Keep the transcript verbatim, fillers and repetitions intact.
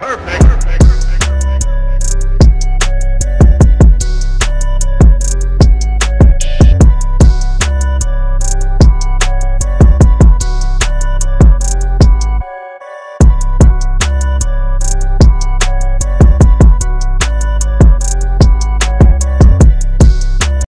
Perfect.